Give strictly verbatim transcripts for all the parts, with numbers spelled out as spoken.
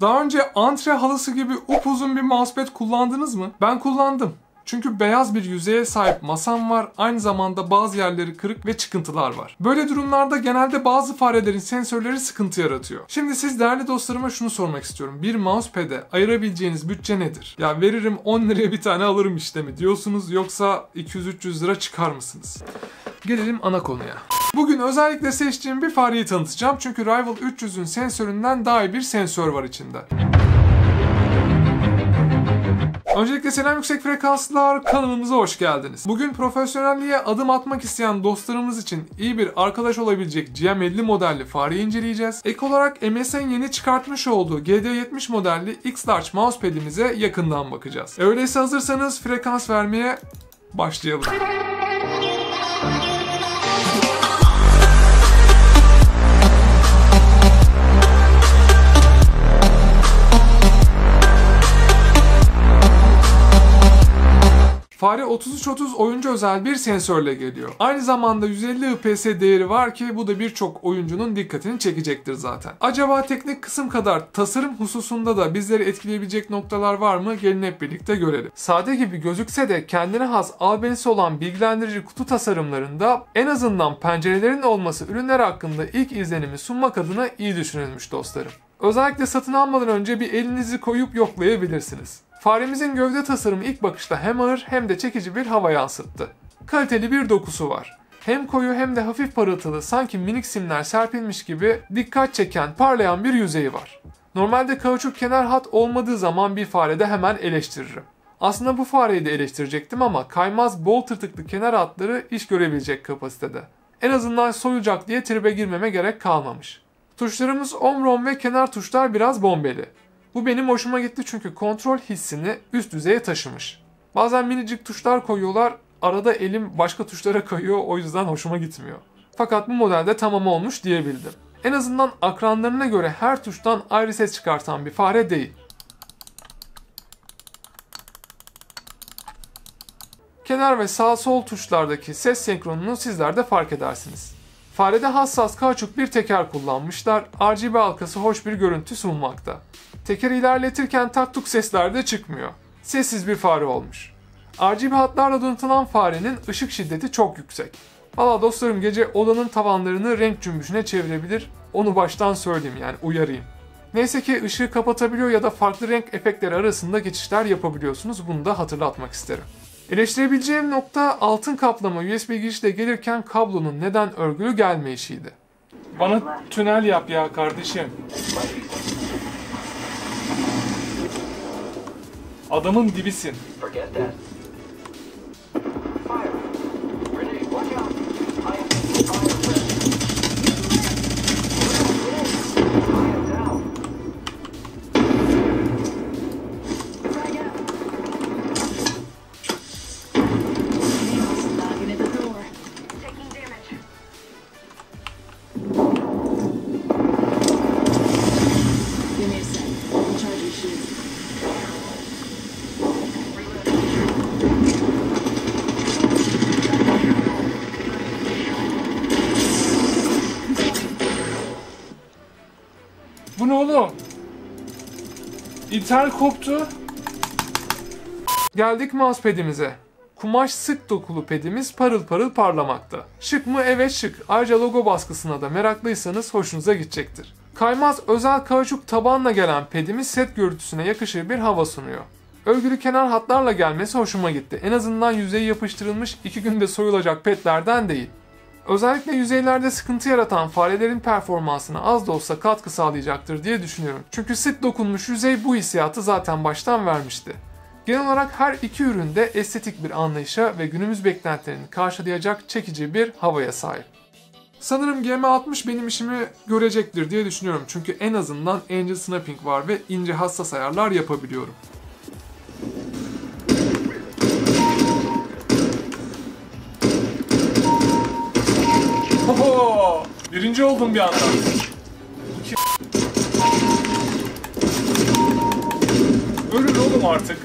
Daha önce antre halısı gibi upuzun bir mousepad kullandınız mı? Ben kullandım. Çünkü beyaz bir yüzeye sahip masam var, aynı zamanda bazı yerleri kırık ve çıkıntılar var. Böyle durumlarda genelde bazı farelerin sensörleri sıkıntı yaratıyor. Şimdi siz değerli dostlarıma şunu sormak istiyorum. Bir mousepad'e ayırabileceğiniz bütçe nedir? Ya veririm on liraya bir tane alırım işte mi diyorsunuz, yoksa iki yüz üç yüz lira çıkar mısınız? Gelelim ana konuya. Bugün özellikle seçtiğim bir fareyi tanıtacağım çünkü Rival üç yüzün sensöründen daha iyi bir sensör var içinde. Öncelikle selam yüksek frekanslar, kanalımıza hoş geldiniz. Bugün profesyonelliğe adım atmak isteyen dostlarımız için iyi bir arkadaş olabilecek G M elli modelli fareyi inceleyeceğiz. Ek olarak M S N'in yeni çıkartmış olduğu G D yetmiş modelli X-Large mousepad'imize yakından bakacağız. Öyleyse hazırsanız frekans vermeye başlayalım. Fare otuz üç otuz oyuncu özel bir sensörle geliyor. Aynı zamanda yüz elli H P S değeri var ki bu da birçok oyuncunun dikkatini çekecektir zaten. Acaba teknik kısım kadar tasarım hususunda da bizleri etkileyebilecek noktalar var mı? Gelin hep birlikte görelim. Sade gibi gözükse de kendine has albenisi olan bilgilendirici kutu tasarımlarında en azından pencerelerin olması ürünler hakkında ilk izlenimi sunmak adına iyi düşünülmüş dostlarım. Özellikle satın almadan önce bir elinizi koyup yoklayabilirsiniz. Faremizin gövde tasarımı ilk bakışta hem ağır hem de çekici bir hava yansıttı. Kaliteli bir dokusu var. Hem koyu hem de hafif parıltılı, sanki minik simler serpilmiş gibi dikkat çeken, parlayan bir yüzeyi var. Normalde kauçuk kenar hat olmadığı zaman bir farede hemen eleştiririm. Aslında bu fareyi de eleştirecektim ama kaymaz bol tırtıklı kenar hatları iş görebilecek kapasitede. En azından soyulacak diye tribe girmeme gerek kalmamış. Tuşlarımız Omron ve kenar tuşlar biraz bombeli. Bu benim hoşuma gitti çünkü kontrol hissini üst düzeye taşımış. Bazen minicik tuşlar koyuyorlar, arada elim başka tuşlara kayıyor, o yüzden hoşuma gitmiyor. Fakat bu modelde tamam olmuş diyebildim. En azından akranlarına göre her tuştan ayrı ses çıkartan bir fare değil. Kenar ve sağ sol tuşlardaki ses senkronunu sizler de fark edersiniz. Farede hassas kauçuk bir teker kullanmışlar, R G B halkası hoş bir görüntü sunmakta. Tekeri ilerletirken tak tuk sesler de çıkmıyor. Sessiz bir fare olmuş. R G B hatlarla donatılan farenin ışık şiddeti çok yüksek. Valla dostlarım, gece odanın tavanlarını renk cümbüşüne çevirebilir, onu baştan söyleyeyim, yani uyarayım. Neyse ki ışığı kapatabiliyor ya da farklı renk efektleri arasında geçişler yapabiliyorsunuz, bunu da hatırlatmak isterim. Eleştirebileceğim nokta altın kaplama U S B girişle gelirken kablonun neden örgülü gelmeyişiydi. Bana tünel yap ya kardeşim. Adamın dibisin. Bu ne oğlum? İthal koptu. Geldik mousepad'imize. Kumaş sık dokulu pedimiz parıl parıl parlamakta. Şık mı? Evet şık. Ayrıca logo baskısına da meraklıysanız hoşunuza gidecektir. Kaymaz özel kauçuk tabanla gelen pedimiz set görüntüsüne yakışır bir hava sunuyor. Örgülü kenar hatlarla gelmesi hoşuma gitti. En azından yüzeyi yapıştırılmış, iki günde soyulacak pedlerden değil. Özellikle yüzeylerde sıkıntı yaratan farelerin performansına az da olsa katkı sağlayacaktır diye düşünüyorum. Çünkü sık dokunmuş yüzey bu hissiyatı zaten baştan vermişti. Genel olarak her iki üründe estetik bir anlayışa ve günümüz beklentilerini karşılayacak çekici bir havaya sahip. Sanırım G M altmış benim işimi görecektir diye düşünüyorum. Çünkü en azından Angel Snapping var ve ince hassas ayarlar yapabiliyorum. Oho! Birinci oldum bir anda. İki... Ölür oğlum artık.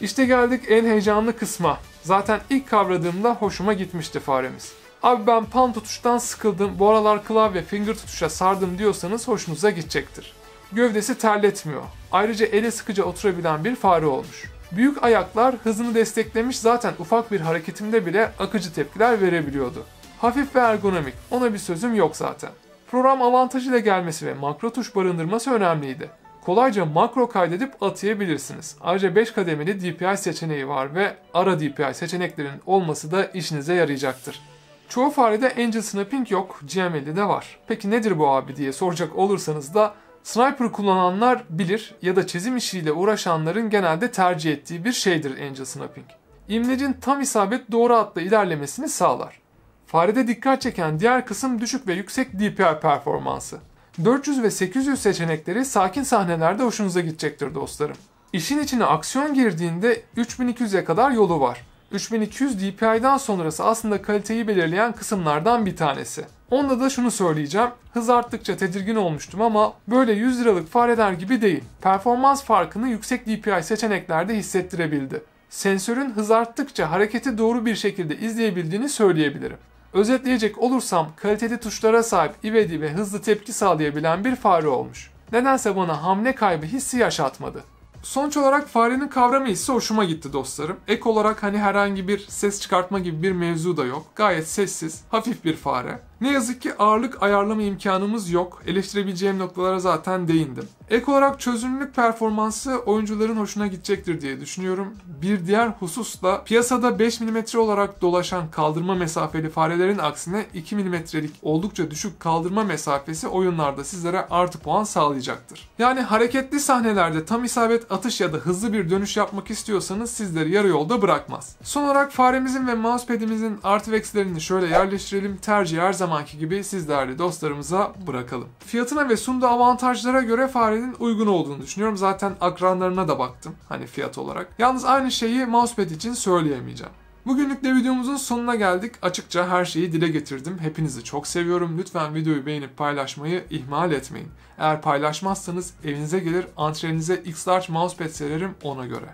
İşte geldik en heyecanlı kısma. Zaten ilk kavradığımda hoşuma gitmişti faremiz. Abi ben palm tutuştan sıkıldım, bu aralar klavye finger tutuşa sardım diyorsanız hoşunuza gidecektir. gövdesi terletmiyor. Ayrıca ele sıkıca oturabilen bir fare olmuş. Büyük ayaklar hızını desteklemiş, zaten ufak bir hareketimde bile akıcı tepkiler verebiliyordu. Hafif ve ergonomik, ona bir sözüm yok zaten. Program avantajıyla gelmesi ve makro tuş barındırması önemliydi. Kolayca makro kaydedip atayabilirsiniz. Ayrıca beş kademeli D P I seçeneği var ve ara D P I seçeneklerinin olması da işinize yarayacaktır. Çoğu farede Angel Snapping yok, G M elli'de var. Peki nedir bu abi diye soracak olursanız da sniper kullananlar bilir ya da çizim işiyle uğraşanların genelde tercih ettiği bir şeydir Angel Snapping. İmlecin tam isabet doğru hatla ilerlemesini sağlar. Farede dikkat çeken diğer kısım düşük ve yüksek D P I performansı. dört yüz ve sekiz yüz seçenekleri sakin sahnelerde hoşunuza gidecektir dostlarım. İşin içine aksiyon girdiğinde üç bin iki yüz'e kadar yolu var. üç bin iki yüz D P I'den sonrası aslında kaliteyi belirleyen kısımlardan bir tanesi. Onda da şunu söyleyeceğim, hız arttıkça tedirgin olmuştum ama böyle yüz liralık fareler gibi değil. Performans farkını yüksek D P I seçeneklerde hissettirebildi. Sensörün hız arttıkça hareketi doğru bir şekilde izleyebildiğini söyleyebilirim. Özetleyecek olursam kaliteli tuşlara sahip, ivedi ve hızlı tepki sağlayabilen bir fare olmuş. Nedense bana hamle kaybı hissi yaşatmadı. Sonuç olarak farenin kavramı hissi hoşuma gitti dostlarım. Ek olarak hani herhangi bir ses çıkartma gibi bir mevzu da yok. Gayet sessiz, hafif bir fare. Ne yazık ki ağırlık ayarlama imkanımız yok. Eleştirebileceğim noktalara zaten değindim. Ek olarak çözünürlük performansı oyuncuların hoşuna gidecektir diye düşünüyorum. Bir diğer husus da piyasada beş milimetre olarak dolaşan kaldırma mesafeli farelerin aksine iki milimetrelik oldukça düşük kaldırma mesafesi oyunlarda sizlere artı puan sağlayacaktır. Yani hareketli sahnelerde tam isabet atış ya da hızlı bir dönüş yapmak istiyorsanız sizleri yarı yolda bırakmaz. Son olarak faremizin ve mousepad'imizin artı ve eksilerini şöyle yerleştirelim. Tercih her zamanki gibi siz değerli dostlarımıza bırakalım. Fiyatına ve sunduğu avantajlara göre farenin uygun olduğunu düşünüyorum. Zaten akranlarına da baktım hani fiyat olarak. Yalnız aynı şeyi mousepad için söyleyemeyeceğim. Bugünlük de videomuzun sonuna geldik. Açıkça her şeyi dile getirdim. Hepinizi çok seviyorum. Lütfen videoyu beğenip paylaşmayı ihmal etmeyin. Eğer paylaşmazsanız evinize gelir antreninize X-Large mousepad sererim ona göre.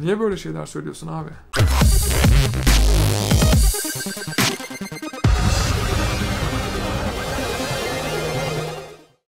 Niye böyle şeyler söylüyorsun abi?